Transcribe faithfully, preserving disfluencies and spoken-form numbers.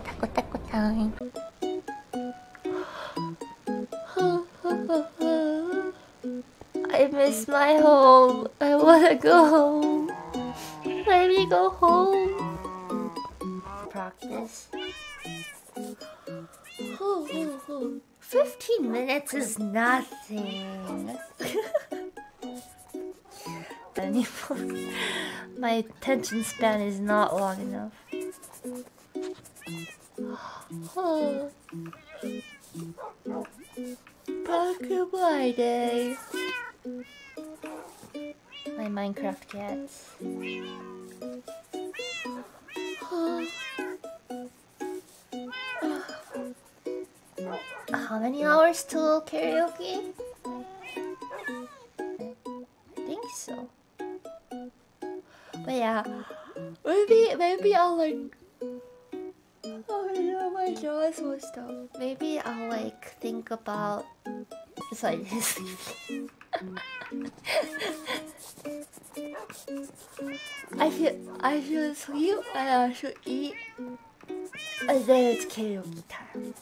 time. I miss my home. I wanna go home. Let me go home. Practice. Fifteen minutes is nothing. Anymore. My attention span is not long enough. Oh. Back in my day. My Minecraft cats. Oh. How many hours till karaoke? I think so. But yeah, maybe maybe I'll like. Oh yeah, my jaw is messed up. Maybe I'll like think about. Sorry, sleepy. I feel I feel sleep and I should eat, and then it's karaoke time.